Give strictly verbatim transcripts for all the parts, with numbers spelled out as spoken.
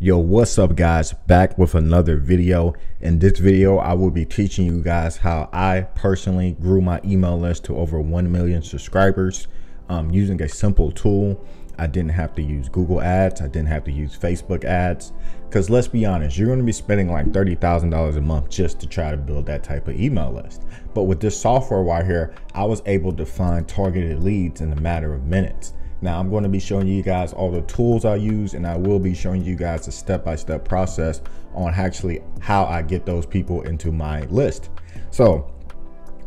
Yo, what's up guys, back with another video. In this video I will be teaching you guys how I personally grew my email list to over one million subscribers um, using a simple tool. I didn't have to use Google ads, I didn't have to use Facebook ads, because let's be honest, you're going to be spending like thirty thousand dollars a month just to try to build that type of email list. But with this software right here, I was able to find targeted leads in a matter of minutes. Now I'm going to be showing you guys all the tools I use, and I will be showing you guys a step-by-step process on actually how I get those people into my list. So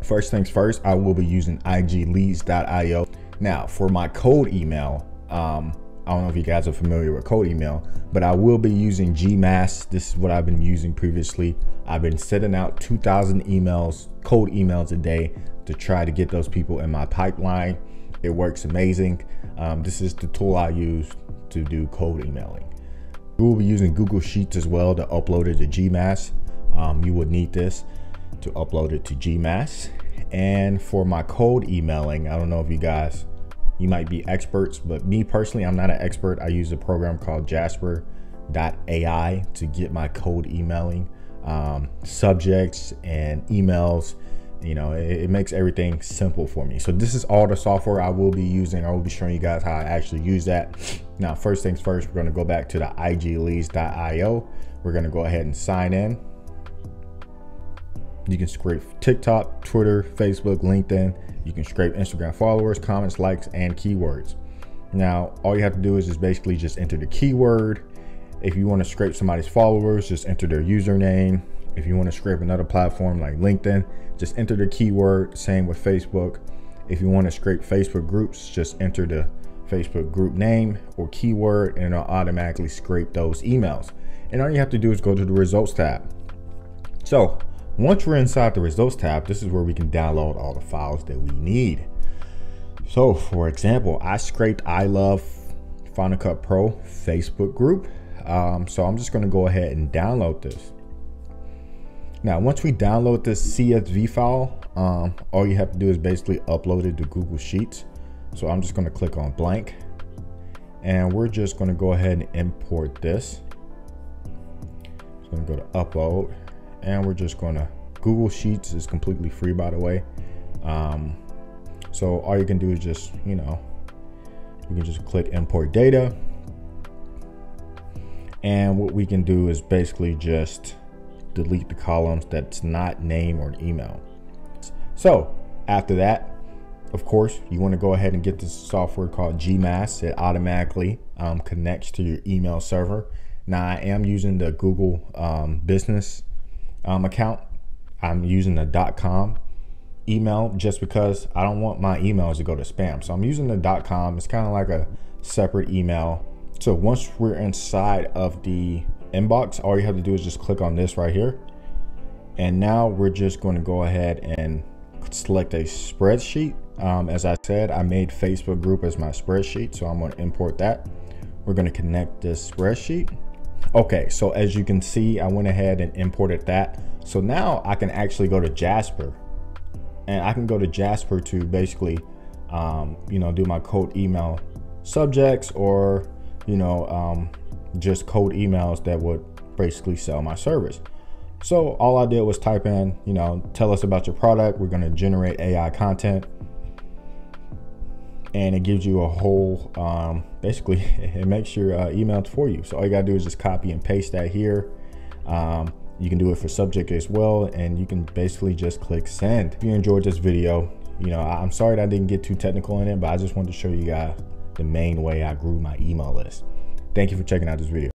first things first, I will be using I G Leads dot I O. Now for my cold email, um, I don't know if you guys are familiar with cold email, but I will be using GMass. This is what I've been using previously. I've been sending out two thousand emails, cold emails a day to try to get those people in my pipeline. It works amazing. Um, this is the tool I use to do cold emailing. We will be using Google Sheets as well to upload it to GMass. Um, you would need this to upload it to GMass. And for my cold emailing, I don't know if you guys, you might be experts, but me personally, I'm not an expert. I use a program called Jasper dot A I to get my cold emailing um, subjects and emails. You know, it, it makes everything simple for me. So this is all the software I will be using. I will be showing you guys how I actually use that. Now, first things first, we're going to go back to the I G Leads dot I O. We're going to go ahead and sign in. You can scrape TikTok, Twitter, Facebook, LinkedIn. You can scrape Instagram followers, comments, likes, and keywords. Now, all you have to do is just basically just enter the keyword. If you want to scrape somebody's followers, just enter their username. If you want to scrape another platform like LinkedIn, just enter the keyword, same with Facebook. If you want to scrape Facebook groups, just enter the Facebook group name or keyword, and it'll automatically scrape those emails. And all you have to do is go to the results tab. So once we're inside the results tab, this is where we can download all the files that we need. So for example, I scraped I Love Final Cut Pro Facebook group. Um, so I'm just going to go ahead and download this. Now, once we download this C S V file, um, all you have to do is basically upload it to Google Sheets. So I'm just going to click on blank, and we're just going to go ahead and import this. It's going to go to upload, and we're just going to Google Sheets is completely free, by the way. Um, so all you can do is just, you know, you can just click import data. And what we can do is basically just delete the columns that's not name or email. So after that, of course, you want to go ahead and get this software called GMass. It automatically um, connects to your email server. Now I am using the Google um, business um, account. I'm using the .com email just because I don't want my emails to go to spam. So I'm using the .com. It's kind of like a separate email. So once we're inside of the inbox, all you have to do is just click on this right here, and now we're just going to go ahead and select a spreadsheet. Um, as I said, I made Facebook group as my spreadsheet, so I'm going to import that. We're going to connect this spreadsheet. Okay, so as you can see, I went ahead and imported that. So now I can actually go to Jasper, and I can go to Jasper to basically um, you know, do my cold email subjects, or you know, um, just cold emails that would basically sell my service. So all I did was type in, you know, tell us about your product. We're going to generate A I content, and it gives you a whole, um, basically it makes your uh, emails for you. So all you gotta do is just copy and paste that here. Um, you can do it for subject as well, and you can basically just click send. If you enjoyed this video, you know, I'm sorry that I didn't get too technical in it, but I just wanted to show you guys the main way I grew my email list. Thank you for checking out this video.